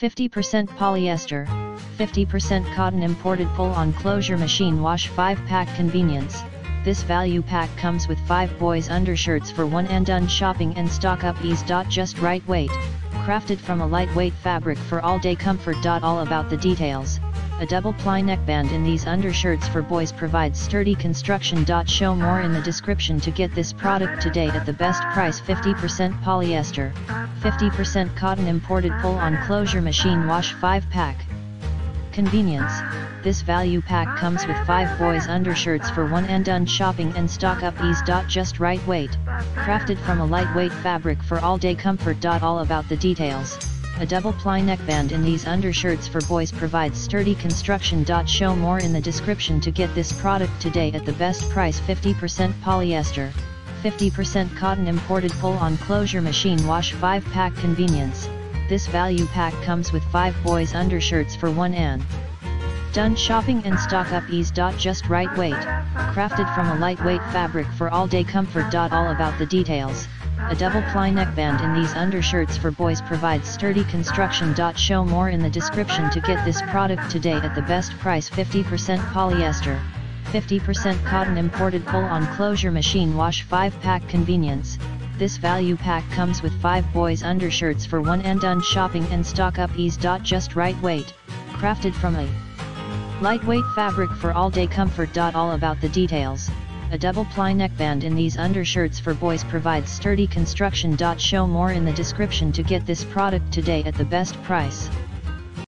50% polyester, 50% cotton. Imported pull-on closure machine wash 5-pack. Convenience, this value pack comes with 5 boys undershirts for one and done shopping and stock up ease. Just right weight, crafted from a lightweight fabric for all day comfort. All about the details, a double-ply neckband in these undershirts for boys provides sturdy construction. Show more in the description to get this product today at the best price. 50% polyester, 50% cotton. Imported pull-on closure machine wash 5-pack. Convenience, this value pack comes with 5 boys undershirts for one and done shopping and stock up ease. Just right weight, crafted from a lightweight fabric for all day comfort. All about the details, a double-ply neckband in these undershirts for boys provides sturdy construction. Show more in the description to get this product today at the best price. 50% polyester, 50% cotton. Imported pull-on closure machine wash 5-pack. Convenience, this value pack comes with 5 boys undershirts for one and done shopping and stock up ease. Just right weight, crafted from a lightweight fabric for all day comfort. All about the details, a double-ply neckband in these undershirts for boys provides sturdy construction. Show more in the description to get this product today at the best price. 50% polyester, 50% cotton. Imported pull-on closure machine wash 5-pack. Convenience, this value pack comes with 5 boys undershirts for one and done shopping and stock up ease. Just right weight, crafted from a lightweight fabric for all day comfort. All about the details, a double-ply neckband in these undershirts for boys provides sturdy construction. Show more in the description to get this product today at the best price.